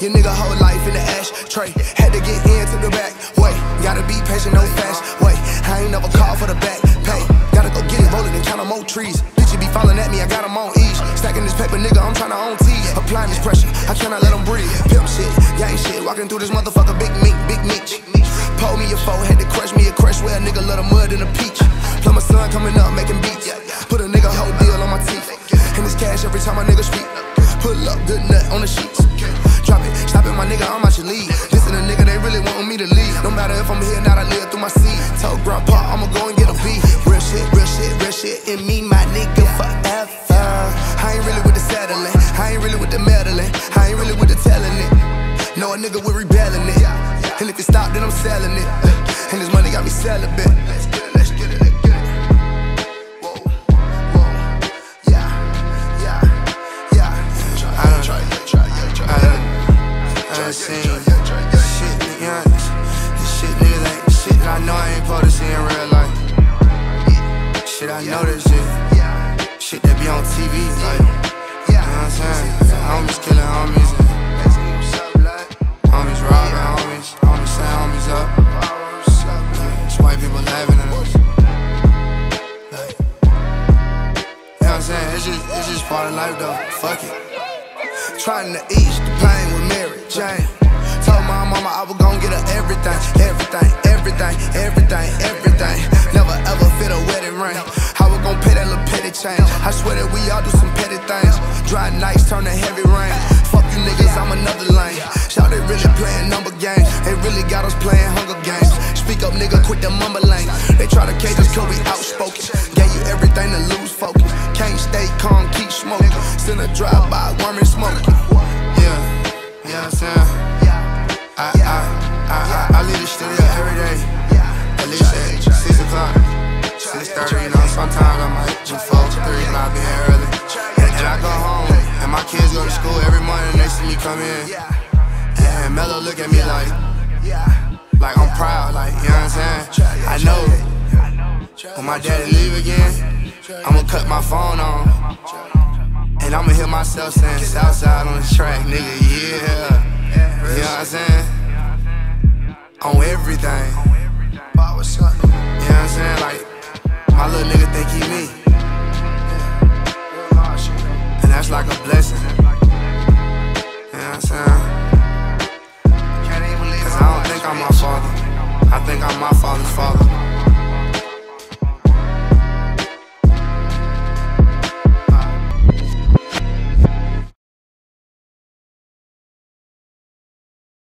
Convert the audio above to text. Your nigga whole life in the ashtray. Had to get into the back way. Gotta be patient, no fast way. I ain't never called for the back pay. Gotta go get it, roll it and count 'em more trees. Bitch, you be falling at me, I got 'em on each. Stacking this paper, nigga, I'm tryna own T. Applying this pressure, I cannot let 'em breathe. Pimp shit, gang shit, walking through this motherfucker, big mink, big niche. Pulled me a foe, had to crush me a crush. Where a nigga love the mud and a peach. Plus my son coming up, making beats. Put a nigga whole deal on my teeth. And it's cash every time my nigga speak. Pull up, good nut on the sheets. Drop it, stop it, my nigga, I'm out your league. Listen to nigga, they really want me to leave. No matter if I'm here or not, I live through my seed. Told grandpa, I'ma go and get a beat. Real shit, real shit, real shit in me, my nigga, forever. I ain't really with the settling, I ain't really with the meddling, I ain't really with the telling it. No, a nigga, we're rebelling it. And if it stop, then I'm selling it. And this money got me celibate. Let's get it, let's get it. I seen this shit, nigga, this shit, nigga, like this shit that I know I ain't supposed to see in real life. Shit, I know this shit. Shit that be on TV, like, you know what I'm saying? Homies killing homies, homies robbing homies, homies saying homies up. Just white people laughing at us. Like, you know what I'm saying? It's just part of life, though. Fuck it. Trying to ease the pain with Mary Jane. Told my mama I was gon' get her everything, everything, everything, everything, everything. Never ever fit a wedding ring. I was gon' pay that little petty change. I swear that we all do some petty things. Dry nights turn to heavy rain. Fuck you niggas, I'm another lane. Shout they really playing number games. They really got us playing hunger games. Speak up, nigga, quit the mumbling. They try to cage us 'cause we outspoken. Gave you everything to lose focus. Can't stay calm, keep smoking. Send a drive by, warm and smoking. You know what I'm saying? I leave the studio every day. At least at 6 o'clock, 6:30, you know, sometimes I might do 4 to 3, and I'll be here early. And I go home, and my kids go to school every morning, they see me come in. And Mello look at me like I'm proud, like, you know what I'm saying? I know when my daddy leave again, I'ma cut my phone on. And I'ma hear myself saying, Southside on the track, nigga, yeah. You know what I'm saying? On everything. You know what I'm saying? Like, my little nigga think he me. And that's like a blessing. You know what I'm saying? 'Cause I don't think I'm my father. I think I'm my father's father.